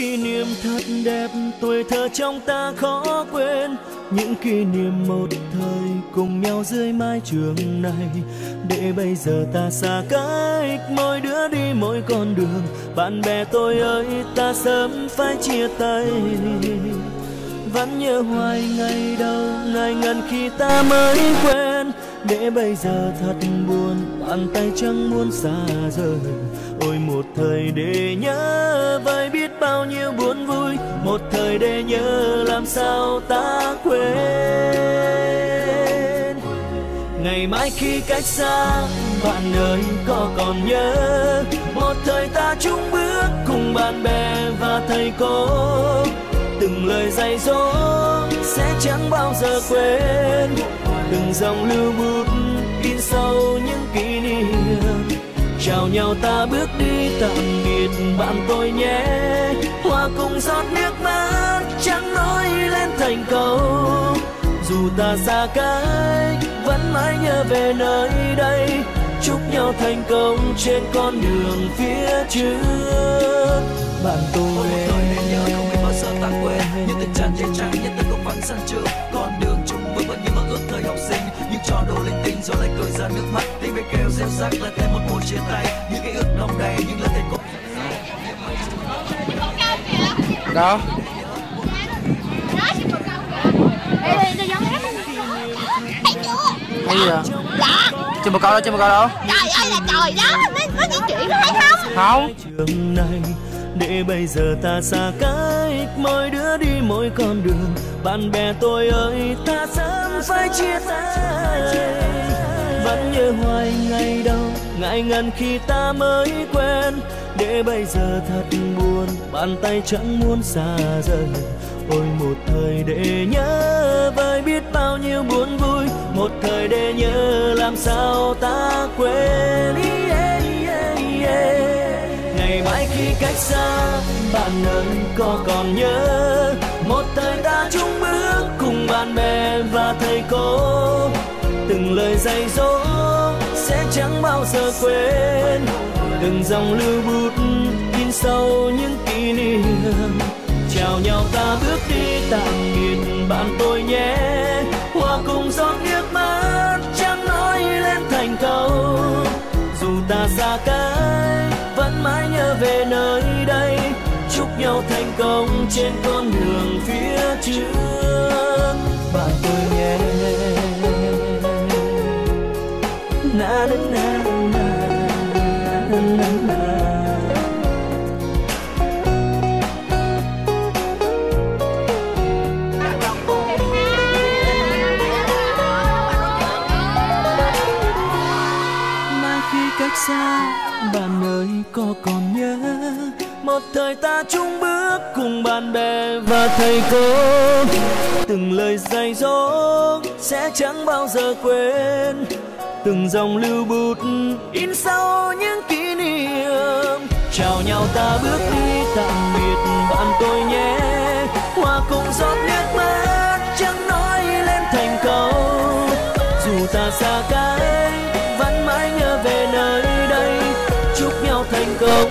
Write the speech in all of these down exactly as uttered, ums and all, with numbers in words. kỷ niệm thật đẹp, tuổi thơ trong ta khó quên. Những kỷ niệm một thời cùng nhau dưới mái trường này. Để bây giờ ta xa cách, mỗi đứa đi mỗi con đường. Bạn bè tôi ơi, ta sớm phải chia tay. Vẫn nhớ hoài ngày đầu, ngày ngần khi ta mới quen. Để bây giờ thật buồn, bàn tay chẳng muốn xa rời. Ôi một thời để nhớ, với biết bao nhiêu buồn vui. Một thời để nhớ, làm sao ta quên. Ngày mai khi cách xa, bạn ơi có còn nhớ. Một thời ta chung bước cùng bạn bè và thầy cô. Từng lời dạy dỗ sẽ chẳng bao giờ quên. Từng dòng lưu bút in sâu những kỷ niệm. Chào nhau ta bước đi tạm biệt bạn tôi nhé. Hòa cùng giọt nước mắt trắng nối lên thành cầu. Dù ta xa cách vẫn mãi nhớ về nơi đây. Chúc nhau thành công trên con đường phía trước. Bạn tôi ta quên những tình tràn dễ trái, những tình không vắng sân trường. Con đường chung bước vẫn như mơ ước thời học sinh, những trò đùa linh tinh rồi lại cười ra nước mắt. Tiếng về kêu reo rắc là thêm một mùa chia tay, những cái ước nồng đầy, những lời thề cũ. Đâu? Cái gì vậy? Chưa một câu đâu, chưa một câu đâu. Trời ơi là trời đó, có những chuyện phải không? Không. Để bây giờ ta xa cách, mỗi đứa đi mỗi con đường. Bạn bè tôi ơi, ta sớm phải chia tay. Vẫn nhớ hoài ngày đầu, ngại ngần khi ta mới quen. Để bây giờ thật buồn, bàn tay chẳng muốn xa rời. Ôi một thời để nhớ, với biết bao nhiêu buồn vui. Một thời để nhớ, làm sao ta quên. yeah, yeah, yeah. Ngày mai khi cách xa, bạn ơi có còn nhớ. Một thời ta chung bước cùng bạn bè và thầy cô. Từng lời dạy dỗ sẽ chẳng bao giờ quên. Từng dòng lưu bút in sâu những kỷ niệm. Chào nhau ta bước đi tạm biệt bạn tôi nhé. Hòa cùng giọt nước mắt trắng nói lên thành cầu. Dù ta xa cách vẫn mãi nhớ về nơi đây. Chúc nhau thành công trên con đường phía trước. Bạn tôi nhé. Na na na na na na. Mai khi cách xa, bạn ơi có còn nhớ. Một thời ta chung bước cùng bạn bè và thầy cô. Từng lời dạy dỗ sẽ chẳng bao giờ quên. Từng dòng lưu bút in sâu những kỷ niệm. Chào nhau ta bước đi tạm biệt bạn tôi nhé. Hòa cùng giọt nước mắt chẳng nói lên thành cầu. Dù ta xa cách vẫn mãi nhớ về nơi đây. Chúc nhau thành công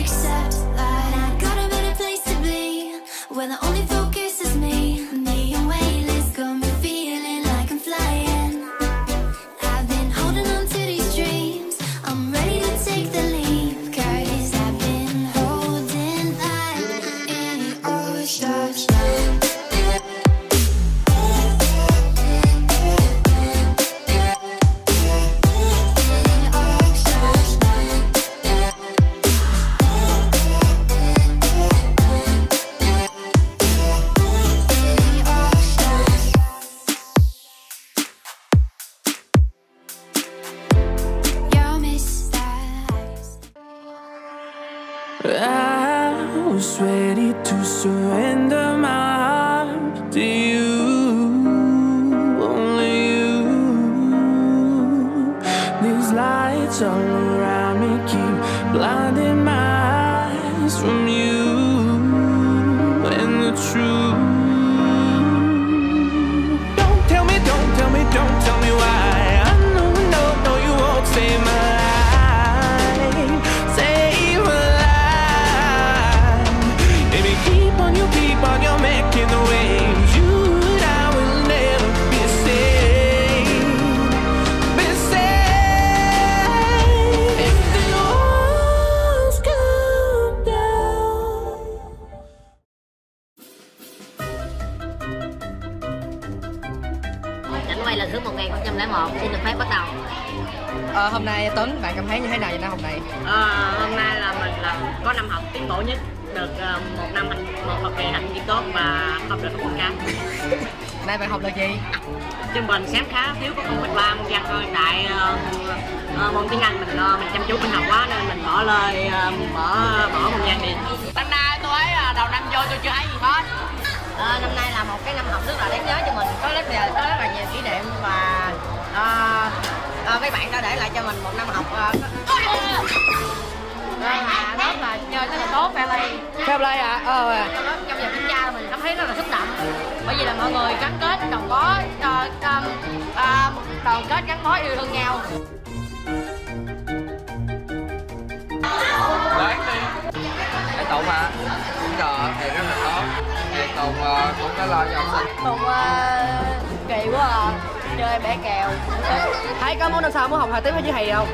Accept that I got a better place to be, when I only focus I was ready to surrender my heart to you, only you. These lights all around me keep blinding my eyes from you and the truth. Don't tell me, don't tell me, don't tell me why. I know, no, no, you won't save my life. Quay lần thứ một nghìn không trăm lẻ một xin được phép bắt đầu. Ờ, hôm nay Tuấn, bạn cảm thấy như thế nào về năm học này? Ờ, hôm nay là mình là có năm học tiến bộ nhất, được uh, một năm hành, một học kỳ hành vi tốt và học được không cao. Nay bạn học là gì? Trung bình xém khá, thiếu có không phẩy ba môn văn thôi. Tại uh, uh, môn tiếng Anh mình uh, mình chăm chú mình học quá nên mình bỏ lời uh, bỏ bỏ môn văn đi. Năm nay tôi thấy uh, đầu năm vô tôi chưa thấy gì hết. À, năm nay là một cái năm học rất là đáng nhớ cho mình, có rất là có rất là nhiều kỷ niệm và à, à, mấy bạn đã để lại cho mình một năm học à, à, rất là chơi rất là tốt. Fairplay Fairplay hả? Ờ à. Trong giờ kiểm tra mình cảm thấy rất là xúc động, bởi vì là mọi người gắn kết đồng bó đoàn kết gắn bó yêu thương nhau. Đấy để tụ mà cũng giờ thì rất là tốt. Tùng uh, cũng đã lo cho học sinh. Tùng uh, kỳ quá à, chơi bẻ kèo. Thấy có muốn làm sao muốn học hai tiếng với chị thầy không?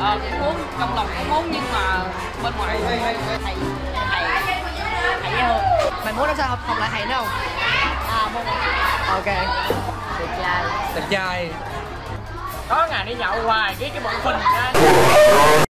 Ờ, cũng muốn, trong lòng cũng muốn nhưng mà bên ngoài thầy thầy thầy thầy dễ hơn. Mày muốn làm sao học học lại thầy nữa không? À, muốn. Ok. Đẹp trai. Đẹp trai. Có ngày đi nhậu hoài cái cái bọn phình ra.